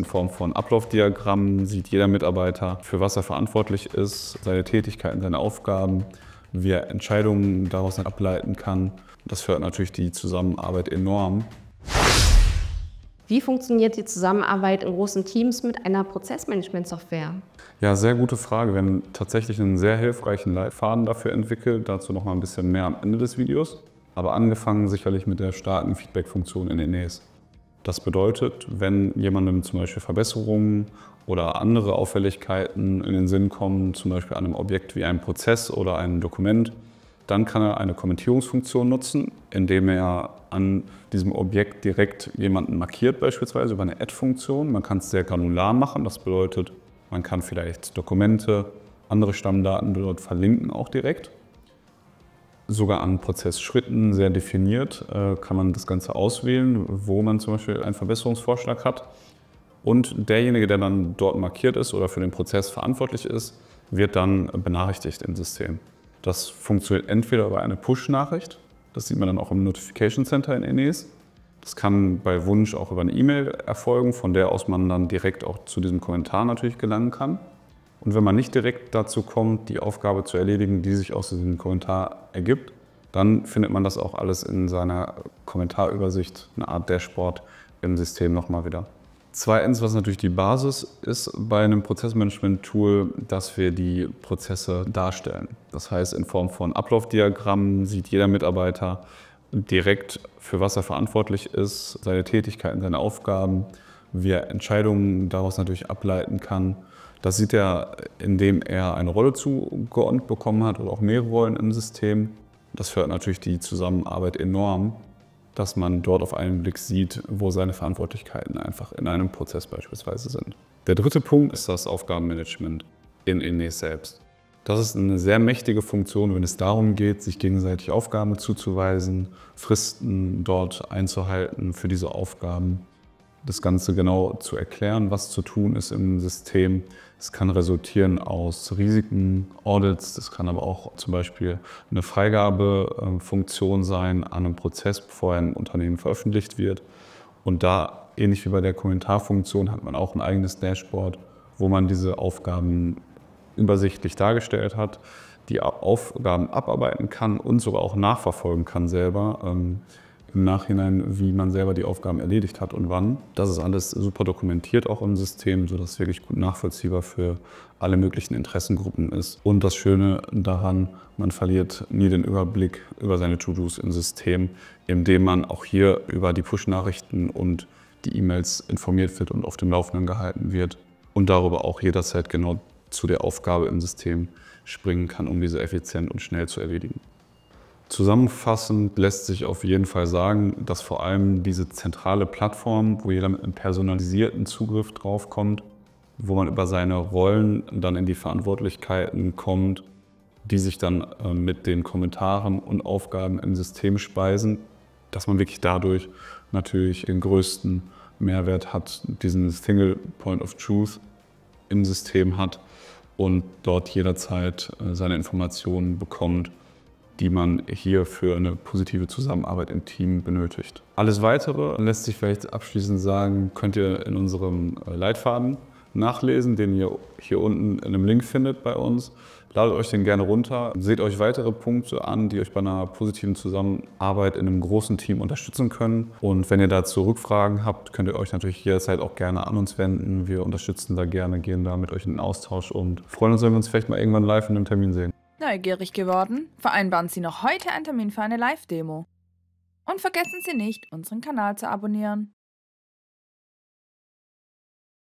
in Form von Ablaufdiagrammen sieht jeder Mitarbeiter, für was er verantwortlich ist, seine Tätigkeiten, seine Aufgaben, wie er Entscheidungen daraus ableiten kann. Das fördert natürlich die Zusammenarbeit enorm. Wie funktioniert die Zusammenarbeit in großen Teams mit einer Prozessmanagement-Software? Ja, sehr gute Frage. Wir haben tatsächlich einen sehr hilfreichen Leitfaden dafür entwickelt. Dazu noch mal ein bisschen mehr am Ende des Videos. Aber angefangen sicherlich mit der starken Feedback-Funktion in Aeneis. Das bedeutet, wenn jemandem zum Beispiel Verbesserungen oder andere Auffälligkeiten in den Sinn kommen, zum Beispiel an einem Objekt wie einem Prozess oder einem Dokument, dann kann er eine Kommentierungsfunktion nutzen, indem er an diesem Objekt direkt jemanden markiert, beispielsweise über eine Add-Funktion. Man kann es sehr granular machen, das bedeutet, man kann vielleicht Dokumente, andere Stammdaten dort verlinken auch direkt. Sogar an Prozessschritten sehr definiert kann man das Ganze auswählen, wo man zum Beispiel einen Verbesserungsvorschlag hat. Und derjenige, der dann dort markiert ist oder für den Prozess verantwortlich ist, wird dann benachrichtigt im System. Das funktioniert entweder über eine Push-Nachricht, das sieht man dann auch im Notification Center in Aeneis. Das kann bei Wunsch auch über eine E-Mail erfolgen, von der aus man dann direkt auch zu diesem Kommentar natürlich gelangen kann. Und wenn man nicht direkt dazu kommt, die Aufgabe zu erledigen, die sich aus diesem Kommentar ergibt, dann findet man das auch alles in seiner Kommentarübersicht, eine Art Dashboard im System nochmal wieder. Zweitens, was natürlich die Basis ist bei einem Prozessmanagement-Tool, dass wir die Prozesse darstellen. Das heißt, in Form von Ablaufdiagrammen sieht jeder Mitarbeiter direkt, für was er verantwortlich ist, seine Tätigkeiten, seine Aufgaben, wie er Entscheidungen daraus natürlich ableiten kann. Das sieht er, indem er eine Rolle zugeordnet bekommen hat oder auch mehrere Rollen im System. Das fördert natürlich die Zusammenarbeit enorm, dass man dort auf einen Blick sieht, wo seine Verantwortlichkeiten einfach in einem Prozess beispielsweise sind. Der dritte Punkt ist das Aufgabenmanagement in Aeneis selbst. Das ist eine sehr mächtige Funktion, wenn es darum geht, sich gegenseitig Aufgaben zuzuweisen, Fristen dort einzuhalten für diese Aufgaben, das Ganze genau zu erklären, was zu tun ist im System. Es kann resultieren aus Risiken, Audits, das kann aber auch zum Beispiel eine Freigabefunktion sein an einem Prozess, bevor ein Unternehmen veröffentlicht wird. Und da, ähnlich wie bei der Kommentarfunktion, hat man auch ein eigenes Dashboard, wo man diese Aufgaben übersichtlich dargestellt hat, die Aufgaben abarbeiten kann und sogar auch nachverfolgen kann selber. Im Nachhinein, wie man selber die Aufgaben erledigt hat und wann. Das ist alles super dokumentiert auch im System, sodass es wirklich gut nachvollziehbar für alle möglichen Interessengruppen ist. Und das Schöne daran, man verliert nie den Überblick über seine To-Dos im System, indem man auch hier über die Push-Nachrichten und die E-Mails informiert wird und auf dem Laufenden gehalten wird und darüber auch jederzeit genau zu der Aufgabe im System springen kann, um diese effizient und schnell zu erledigen. Zusammenfassend lässt sich auf jeden Fall sagen, dass vor allem diese zentrale Plattform, wo jeder mit einem personalisierten Zugriff draufkommt, wo man über seine Rollen dann in die Verantwortlichkeiten kommt, die sich dann mit den Kommentaren und Aufgaben im System speisen, dass man wirklich dadurch natürlich den größten Mehrwert hat, diesen Single Point of Truth im System hat und dort jederzeit seine Informationen bekommt, die man hier für eine positive Zusammenarbeit im Team benötigt. Alles Weitere lässt sich vielleicht abschließend sagen, könnt ihr in unserem Leitfaden nachlesen, den ihr hier unten in einem Link findet bei uns. Ladet euch den gerne runter, seht euch weitere Punkte an, die euch bei einer positiven Zusammenarbeit in einem großen Team unterstützen können. Und wenn ihr dazu Rückfragen habt, könnt ihr euch natürlich jederzeit auch gerne an uns wenden. Wir unterstützen da gerne, gehen da mit euch in den Austausch und freuen uns, wenn wir uns vielleicht mal irgendwann live in einem Termin sehen. Neugierig geworden? Vereinbaren Sie noch heute einen Termin für eine Live-Demo. Und vergessen Sie nicht, unseren Kanal zu abonnieren.